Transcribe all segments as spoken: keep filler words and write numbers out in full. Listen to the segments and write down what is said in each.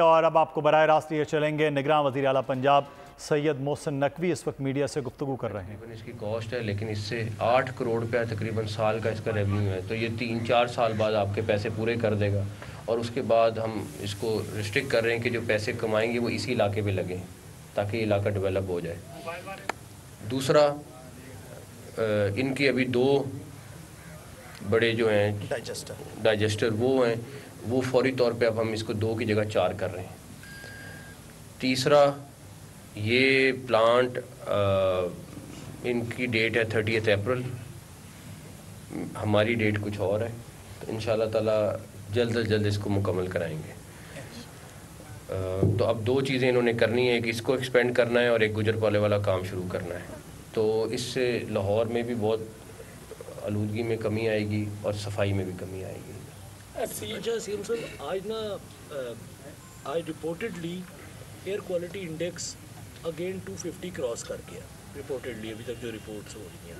और अब आपको बराह रास्त लिए चलेंगे निगरान वज़ीर आला पंजाब सैयद मोहसिन नकवी इस वक्त मीडिया से गुफ्तगू कर रहे हैं। इसकी कॉस्ट है लेकिन इससे आठ करोड़ रुपया तकरीबन साल का इसका रेवेन्यू है, तो ये तीन चार साल बाद आपके पैसे पूरे कर देगा और उसके बाद हम इसको रिस्ट्रिक्ट कर रहे हैं कि जो पैसे कमाएंगे वो इसी इलाके पर लगें ताकि इलाका डेवलप हो जाए। दूसरा, इनकी अभी दो बड़े जो हैं डाइजेस्टर डाइजेस्टर वो हैं, वो फौरी तौर पे अब हम इसको दो की जगह चार कर रहे हैं। तीसरा, ये प्लांट आ, इनकी डेट है थर्टियथ अप्रैल, हमारी डेट कुछ और है, तो इंशाल्लाह ताला जल्द अज जल्द इसको मुकम्मल कराएंगे। आ, तो अब दो चीज़ें इन्होंने करनी है, एक इसको एक्सपेंड करना है और एक गुजर पाले वाला काम शुरू करना है। तो इससे लाहौर में भी बहुत आलूदगी में कमी आएगी और सफाई में भी कमी आएगी। आज ना आज reportedly air quality index again two fifty cross कर गया रिपोर्टेडली, अभी तक जो रिपोर्ट्स हो रही हैं।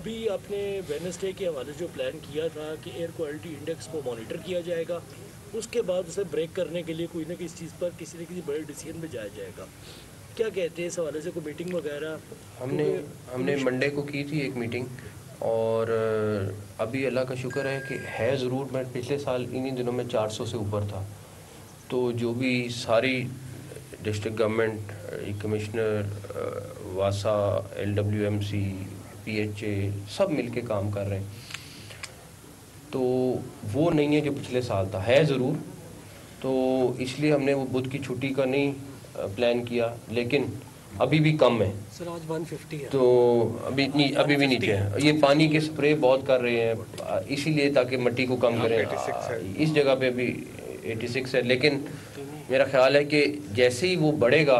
अभी आपने वेडनेसडे के हवाले जो प्लान किया था कि एयर क्वालिटी इंडेक्स को मॉनिटर किया जाएगा, उसके बाद उसे ब्रेक करने के लिए कोई ना किसी चीज़ पर किसी न किसी बड़े डिसीजन में जाया जाएगा, क्या कहते हैं इस हवाले से कोई मीटिंग वगैरह? हमने हमने मंडे को की थी एक मीटिंग और अभी अल्लाह का शुक्र है कि है ज़रूर, मैं पिछले साल इन्हीं दिनों में चार सौ से ऊपर था। तो जो भी सारी डिस्ट्रिक्ट गवर्नमेंट कमिश्नर वासा L W M C P H A सब मिलके काम कर रहे हैं, तो वो नहीं है जो पिछले साल था, है ज़रूर। तो इसलिए हमने वो बुध की छुट्टी का नहीं प्लान किया, लेकिन अभी भी कम है सर, आज वन फिफ्टी है, तो अभी इतनी अभी भी नीचे है। ये पानी के स्प्रे बहुत कर रहे हैं इसीलिए, ताकि मिट्टी को कम करें। इस जगह पे अभी छियासी है, लेकिन मेरा ख्याल है कि जैसे ही वो बढ़ेगा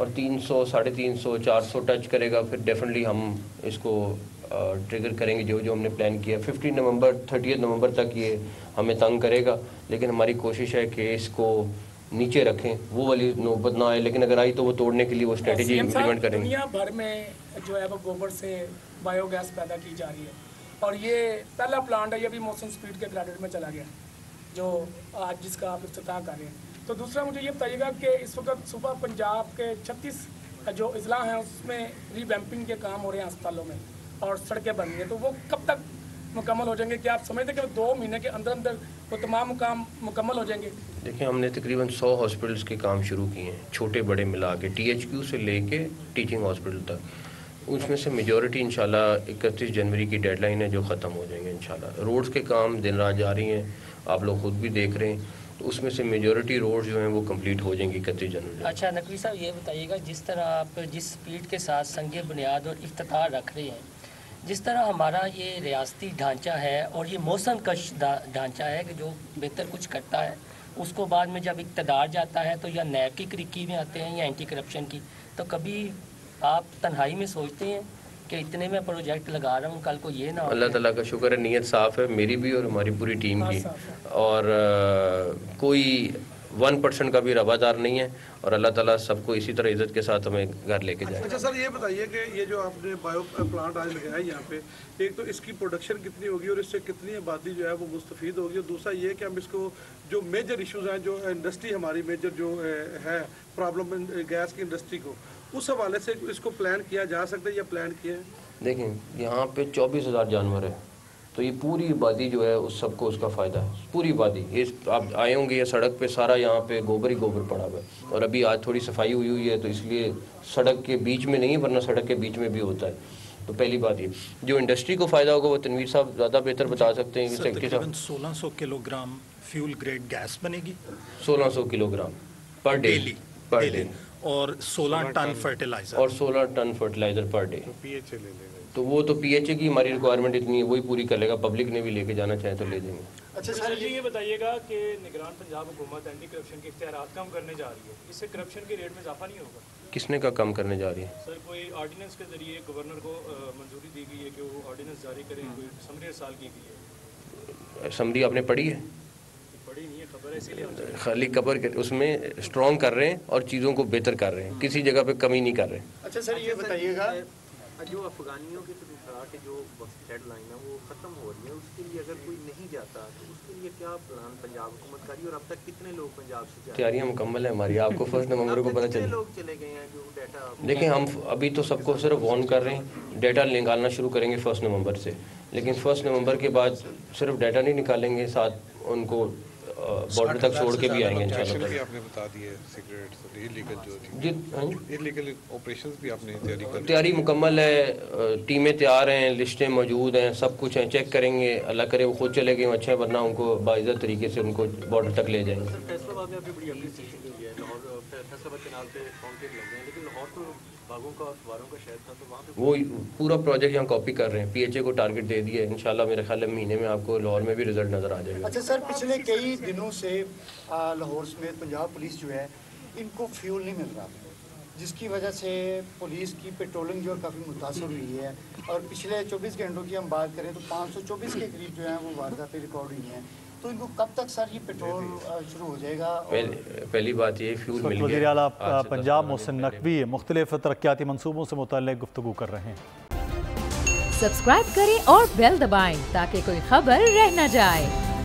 और तीन सौ साढ़े तीन सौ चार सौ टच करेगा, फिर डेफिनेटली हम इसको ट्रिगर करेंगे जो जो हमने प्लान किया। फिफ्टीन नवंबर थर्टियथ नवंबर तक ये हमें तंग करेगा, लेकिन हमारी कोशिश है कि इसको नीचे रखें, वो वाली नौबत ना आए, लेकिन अगर आई तो वो तोड़ने के लिए वो स्ट्रेटजी इम्प्लीमेंट करेंगे। दुनिया भर में जो है वो गोबर से बायोगैस पैदा की जा रही है और ये पहला प्लांट है, ये भी मोहसिन स्पीड के क्रेडिट में चला गया जो आज जिसका आप इफ्तिताह कर रहे हैं। तो दूसरा, मुझे ये बताइएगा कि इस वक्त सुबह पंजाब के छत्तीस जो अजला हैं उसमें रीवैम्पिंग के काम हो रहे हैं अस्पतालों में और सड़कें बन रही हैं, तो वो कब तक मुकम्मल हो जाएंगे? क्या आप समझते हैं कि दो महीने के अंदर अंदर वो तमाम काम मुकम्मल हो जाएंगे? देखिए, हमने तकरीबन सौ हॉस्पिटल्स के काम शुरू किए हैं, छोटे बड़े मिला के टी एच क्यू से लेके टीचिंग हॉस्पिटल तक। उसमें से मेजॉरिटी इंशाल्लाह इकतीस जनवरी की डेडलाइन है जो ख़त्म हो जाएंगे इंशाल्लाह। रोड्स के काम दिन रात जारी हैं, आप लोग खुद भी देख रहे हैं, तो उसमें से मेजॉरिटी रोड जो हैं वो कंप्लीट हो जाएंगी इकतीस जनवरी। अच्छा नकवी साहब, ये बताइएगा जिस तरह आप जिस स्पीड के साथ संग बुनियाद और इफ्तितार रख रहे हैं, जिस तरह हमारा ये रियासती ढांचा है और ये मौसम कश ढांचा है कि जो बेहतर कुछ करता है उसको बाद में जब इकतदार जाता है तो या नैब की क्रिकी में आते हैं या एंटी करप्शन की, तो कभी आप तन्हाई में सोचते हैं कि इतने में प्रोजेक्ट लगा रहा हूँ कल को ये ना हो? अल्लाह ताला का शुक्र है, नीयत साफ़ है मेरी भी और हमारी पूरी टीम की, और आ, कोई वन परसेंट का भी रवादार नहीं है और अल्लाह ताला सबको इसी तरह इज्जत के साथ हमें घर लेके जाए। अच्छा सर, ये बताइए कि ये जो आपने बायो प्लांट आज लगाया है यहाँ पे, एक तो इसकी प्रोडक्शन कितनी होगी और इससे कितनी आबादी जो है वो मुस्तफीद होगी, और दूसरा ये कि हम इसको जो मेजर इशूज़ हैं जो इंडस्ट्री हमारी मेजर जो है प्रॉब्लम गैस की इंडस्ट्री को, उस हवाले से इसको प्लान किया जा सकता है या प्लान किया है? देखें, यहाँ पर चौबीस हज़ार जानवर है, तो ये पूरी आबादी जो है उस सबको उसका फ़ायदा है, पूरी आबादी। ये आप आए होंगे ये सड़क पे सारा यहाँ पे गोबर ही गोबर पड़ा हुआ है, और अभी आज थोड़ी सफाई हुई हुई है तो इसलिए सड़क के बीच में नहीं है, वरना सड़क के बीच में भी होता है। तो पहली बात ये जो इंडस्ट्री को फ़ायदा होगा वो तनवीर साहब ज़्यादा बेहतर बता सकते हैं। तकरीबन सोलह सौ किलोग्राम फ्यूल ग्रेड गैस बनेगी, सोलह सौ kilogram per day per day, और सोलह टन फर्टिलाइजर और सोलह टन फर्टिलाइजर पर डे। तो वो तो पी एच ए की हमारी रिक्वायरमेंट इतनी है, वही पूरी कर लेगा, पब्लिक ने भी लेके जाना चाहे तो ले देंगे। अच्छा सर जी, ये बताइएगा कि निगरान पंजाब हुकूमत एंटी करप्शन के इख्तियारात कम करने जा रही है, इससे करप्शन के रेट में इजाफा नहीं होगा? किसने का कम करने जा रही है सर? कोई ऑर्डिनेंस के जरिए गवर्नर को मंजूरी दी गई है कि वो ऑर्डिनेंस जारी करें, कोई समरी साल की गई है। समरी आपने पढ़ी है? पढ़ी नहीं है, खबर इसीलिए खाली खबर उसमें स्ट्रॉन्ग कर रहे हैं और चीज़ों को बेहतर कर रहे हैं, किसी जगह पर कमी नहीं कर रहे। अच्छा सर, ये बताइएगा जो अफगानियों के साथ के जो डेड लाइन है वो ख़त्म हो रही है, उसके लिए अगर कोई नहीं जाता तो उसके लिए क्या प्लान पंजाब हुकूमत का रही है और अब तक कितने लोग पंजाब से जा तैयारियाँ मुकम्मल है हमारी? आपको फर्स्ट नवंबर को पता चले लोग चले गए हैं जो डाटा। देखिए हम अभी तो सबको सिर्फ वॉर्न कर रहे हैं, डाटा निकालना शुरू करेंगे फर्स्ट नवंबर से, लेकिन फर्स्ट नवंबर के बाद सिर्फ डाटा नहीं निकालेंगे, साथ उनको बॉर्डर तक छोड़ के भी आएंगे इंशाल्लाह। आपने बता दिए सिगरेट इलीगल जो थी, इलीगल ऑपरेशंस भी आपने तैयारी कर ली? तैयारी मुकम्मल है, टीमें तैयार हैं, लिस्टें मौजूद हैं, सब कुछ हैं, चेक करेंगे, अल्लाह करे वो खुद चले गए अच्छा, वरना उनको बाइज़्ज़त तरीके से उनको बॉर्डर तक ले जाएंगे। वो पूरा प्रोजेक्ट यहाँ कॉपी कर रहे हैं, पी एच ए को टारगेट दे दिया है, इंशाल्लाह मेरे ख्याल में महीने में आपको लाहौर में भी रिजल्ट नज़र आ जाएगा। अच्छा सर, पिछले कई दिनों से लाहौर समेत पंजाब पुलिस जो है इनको फ्यूल नहीं मिल रहा, जिसकी वजह से पुलिस की पेट्रोलिंग जो है काफ़ी मुतासर हुई है और पिछले चौबीस घंटों की हम बात करें तो पाँच सौ चौबीस के करीब जो है वो वारदातें रिकॉर्ड हुई हैं, तो इनको कब तक सर ये पेट्रोल शुरू हो जाएगा? पहली, पहली बात ये फ्यूल मिल गया। वज़ीर आला पंजाब मोहसिन नकवी मुख्तलिफ तरक्याती मनसूबों से मुतल्लिक़ गुफ्तगू कर रहे हैं। सब्सक्राइब करें और बेल दबाएं ताकि कोई खबर रह न जाए।